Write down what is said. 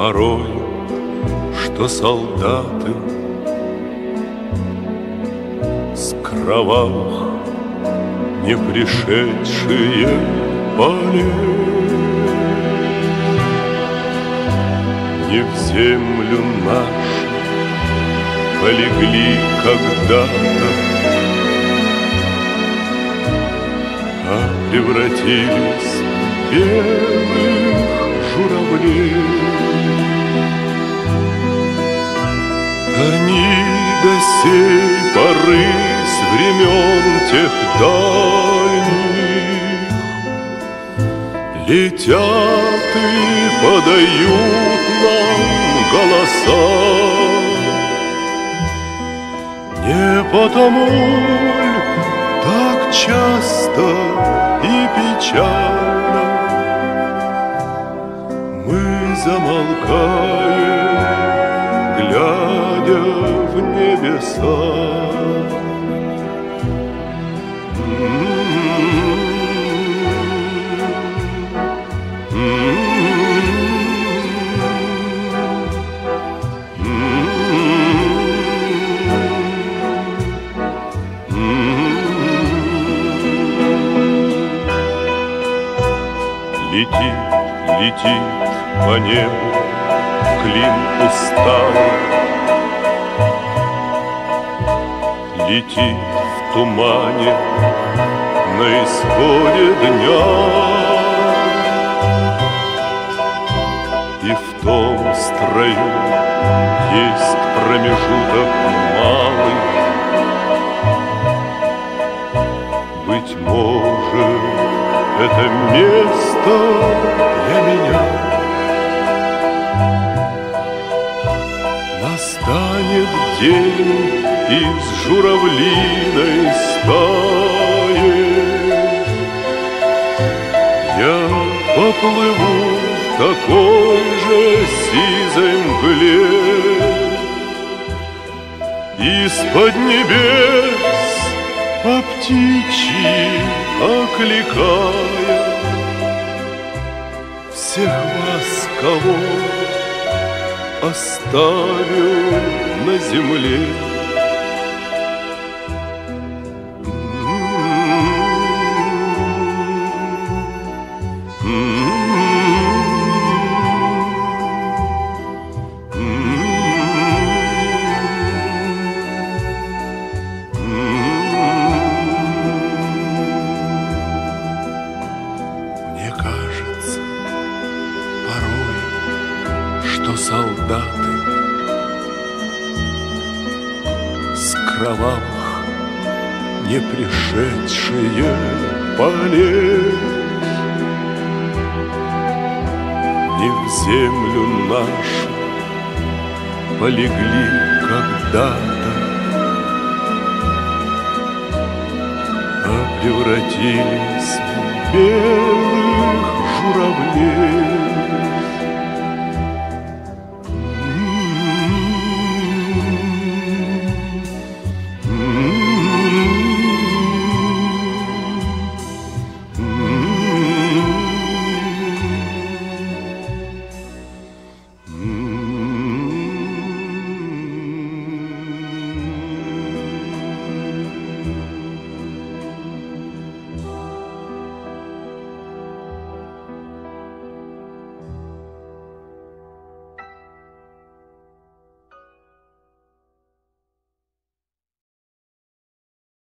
порой, что солдаты с кровавых не пришедшие полей не в землю нашу полегли когда-то, а превратились в белых журавлей. Они до сей поры с времен тех дальних летят и подают нам голоса. Не потому ль так часто и печально мы замолкаем, глядя в небеса. Летит, летит по небу клин усталый, летит в тумане на исходе дня. И в том строю есть промежуток малый. Быть может, это место для меня. Настанет день из журавлиной стаи. Я поплыву в такой же сизой мгле из-под небес, а птичьи окликая всех вас, кого оставлю на земле. Солдаты с кровавых не пришедшие полей не в землю нашу полегли когда-то, а превратились в белых журавлей.